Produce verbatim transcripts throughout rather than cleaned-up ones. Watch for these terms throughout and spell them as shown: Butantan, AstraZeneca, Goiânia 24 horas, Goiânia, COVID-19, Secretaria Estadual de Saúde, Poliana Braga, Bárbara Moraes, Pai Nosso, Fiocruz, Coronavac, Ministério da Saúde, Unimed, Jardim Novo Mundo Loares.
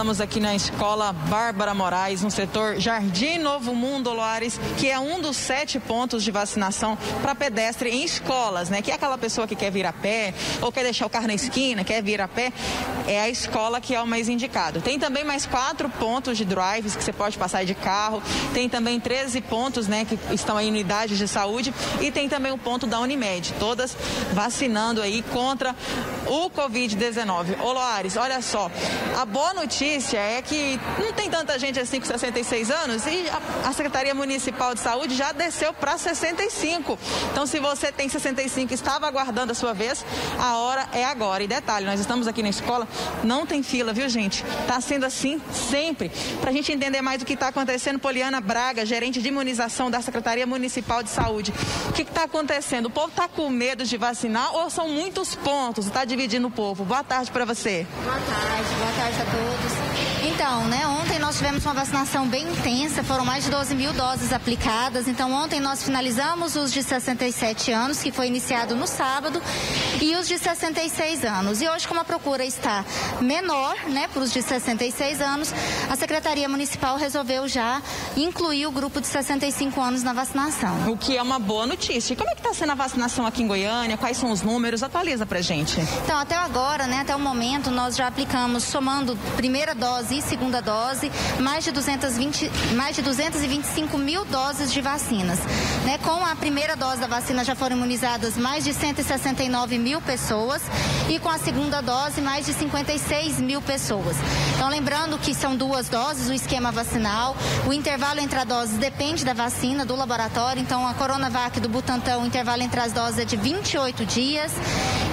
Estamos aqui na escola Bárbara Moraes, no setor Jardim Novo Mundo Loares, que é um dos sete pontos de vacinação para pedestre em escolas, né? Que é aquela pessoa que quer vir a pé, ou quer deixar o carro na esquina, quer vir a pé, é a escola que é o mais indicado. Tem também mais quatro pontos de drives que você pode passar de carro, tem também treze pontos, né, que estão em unidades de saúde, e tem também o ponto da Unimed, todas vacinando aí contra o covid dezenove. Ô Loares, olha só, a boa notícia é que não tem tanta gente assim com sessenta e seis anos, e a Secretaria Municipal de Saúde já desceu para sessenta e cinco. Então, se você tem sessenta e cinco e estava aguardando a sua vez, a hora é agora. E detalhe, nós estamos aqui na escola, não tem fila, viu, gente? Está sendo assim sempre. Para a gente entender mais do que está acontecendo, Poliana Braga, gerente de imunização da Secretaria Municipal de Saúde. O que está acontecendo? O povo está com medo de vacinar ou são muitos pontos? Está dividindo o povo. Boa tarde para você. Boa tarde, boa tarde a todos. Então, né, ontem nós tivemos uma vacinação bem intensa, foram mais de doze mil doses aplicadas. Então, ontem nós finalizamos os de sessenta e sete anos, que foi iniciado no sábado, e os de sessenta e seis anos. E hoje, como a procura está menor, né, para os de sessenta e seis anos, a Secretaria Municipal resolveu já incluir o grupo de sessenta e cinco anos na vacinação. O que é uma boa notícia. E como é que está sendo a vacinação aqui em Goiânia? Quais são os números? Atualiza pra gente. Então, até agora, né, até o momento, nós já aplicamos, somando primeira dose e segunda dose, mais de duzentos e vinte, mais de duzentos e vinte e cinco mil doses de vacinas. Né, com a primeira dose da vacina já foram imunizadas mais de cento e sessenta e nove mil pessoas e com a segunda dose mais de cinquenta e seis mil pessoas. Então, lembrando que são duas doses, o esquema vacinal, o intervalo entre as doses depende da vacina, do laboratório. Então, a Coronavac do Butantan, o intervalo entre as doses é de vinte e oito dias,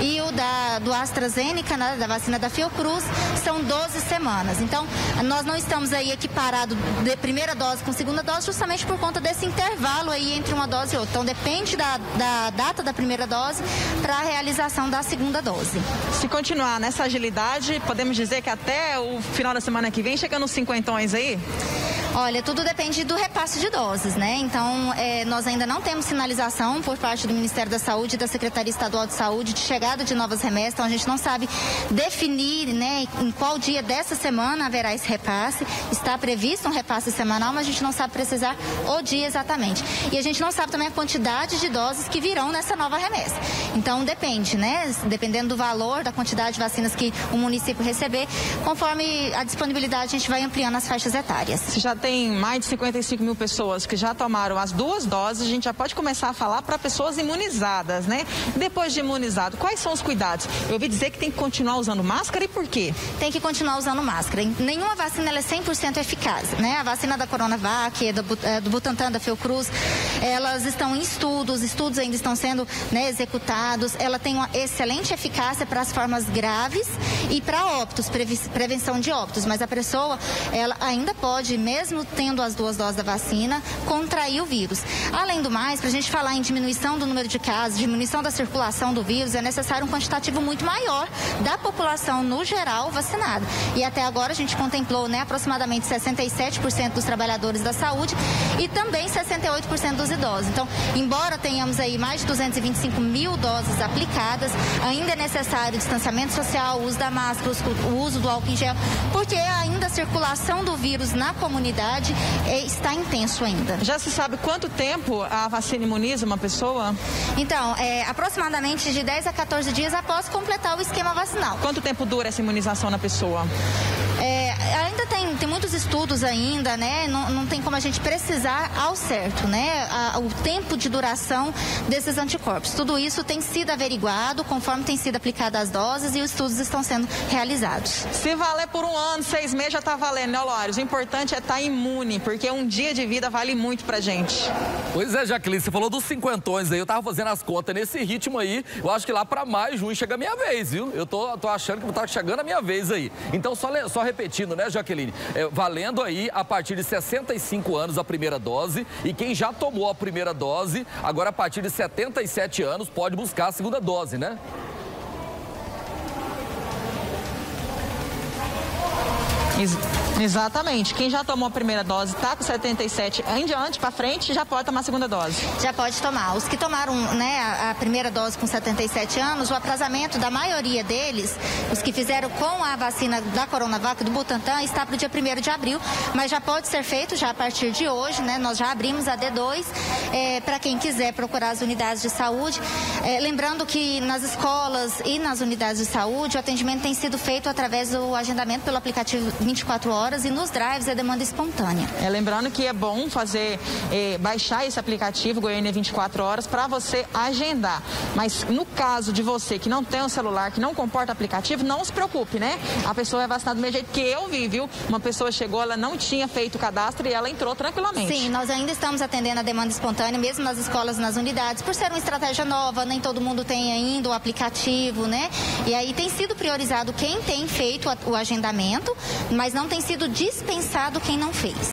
e o da, do AstraZeneca, né, da vacina da Fiocruz, são doze semanas. Então, nós não estamos aí equiparados de primeira dose com segunda dose justamente por conta desse intervalo aí entre uma dose e outra. Então, depende da, da data da primeira dose para a realização da segunda dose. Se continuar nessa agilidade, podemos dizer que até o final da semana que vem chega nos cinquentões aí? Olha, tudo depende do repasse de doses, né? Então, é, nós ainda não temos sinalização por parte do Ministério da Saúde e da Secretaria Estadual de Saúde de chegada de novas remessas. Então, a gente não sabe definir, né, em qual dia dessa semana haverá esse repasse. Está previsto um repasse semanal, mas a gente não sabe precisar o dia exatamente. E a gente não sabe também a quantidade de doses que virão nessa nova remessa. Então, depende, né? Dependendo do valor, da quantidade de vacinas que o município receber, conforme a disponibilidade, a gente vai ampliando as faixas etárias. Você já tem Tem mais de cinquenta e cinco mil pessoas que já tomaram as duas doses, a gente já pode começar a falar para pessoas imunizadas, né? Depois de imunizado, quais são os cuidados? Eu ouvi dizer que tem que continuar usando máscara, e por quê? Tem que continuar usando máscara. Nenhuma vacina ela é cem por cento eficaz, né? A vacina da Coronavac, do Butantan, da Fiocruz, elas estão em estudos, estudos ainda estão sendo, né, executados. Ela tem uma excelente eficácia para as formas graves e para óbitos, prevenção de óbitos. Mas a pessoa, ela ainda pode, mesmo tendo as duas doses da vacina, contrair o vírus. Além do mais, para a gente falar em diminuição do número de casos, diminuição da circulação do vírus, é necessário um quantitativo muito maior da população no geral vacinada. E até agora a gente contemplou, né, aproximadamente sessenta e sete por cento dos trabalhadores da saúde e também sessenta e oito por cento dos idosos. Então, embora tenhamos aí mais de duzentos e vinte e cinco mil doses aplicadas, ainda é necessário o distanciamento social, o uso da máscara, o uso do álcool em gel, porque ainda a circulação do vírus na comunidade está intenso ainda. Já se sabe quanto tempo a vacina imuniza uma pessoa? Então, é, aproximadamente de dez a quatorze dias após completar o esquema vacinal. Quanto tempo dura essa imunização na pessoa? É, ainda tem, tem muitos estudos ainda, né? Não, não tem como a gente precisar ao certo, né? A, o tempo de duração desses anticorpos. Tudo isso tem sido averiguado conforme tem sido aplicadas as doses e os estudos estão sendo realizados. Se valer por um ano, seis meses, já está valendo, né, Loares? O importante é estar imune, porque um dia de vida vale muito pra gente. Pois é, Jaqueline, você falou dos cinquentões aí, eu tava fazendo as contas nesse ritmo aí, eu acho que lá pra maio, junho chega a minha vez, viu? Eu tô, tô achando que tá chegando a minha vez aí. Então, só, só repetindo, né, Jaqueline, é, valendo aí a partir de sessenta e cinco anos a primeira dose, e quem já tomou a primeira dose, agora a partir de setenta e sete anos pode buscar a segunda dose, né? Ex exatamente. Quem já tomou a primeira dose, tá com setenta e sete em diante, para frente, já pode tomar a segunda dose. Já pode tomar. Os que tomaram, né, a, a primeira dose com setenta e sete anos, o atrasamento da maioria deles, os que fizeram com a vacina da Coronavac, do Butantan, está para o dia primeiro de abril, mas já pode ser feito já a partir de hoje, né? Nós já abrimos a D dois é, para quem quiser procurar as unidades de saúde. É, lembrando que nas escolas e nas unidades de saúde, o atendimento tem sido feito através do agendamento pelo aplicativo vinte e quatro horas e nos drives é demanda espontânea. É, lembrando que é bom fazer, é, baixar esse aplicativo Goiânia vinte e quatro horas para você agendar. Mas no caso de você que não tem um celular, que não comporta aplicativo, não se preocupe, né? A pessoa é vacinada do mesmo jeito que eu vi, viu? Uma pessoa chegou, ela não tinha feito o cadastro e ela entrou tranquilamente. Sim, nós ainda estamos atendendo a demanda espontânea, mesmo nas escolas, nas unidades, por ser uma estratégia nova, nem todo mundo tem ainda o aplicativo, né? E aí tem sido priorizado quem tem feito o agendamento, mas não tem sido dispensado quem não fez.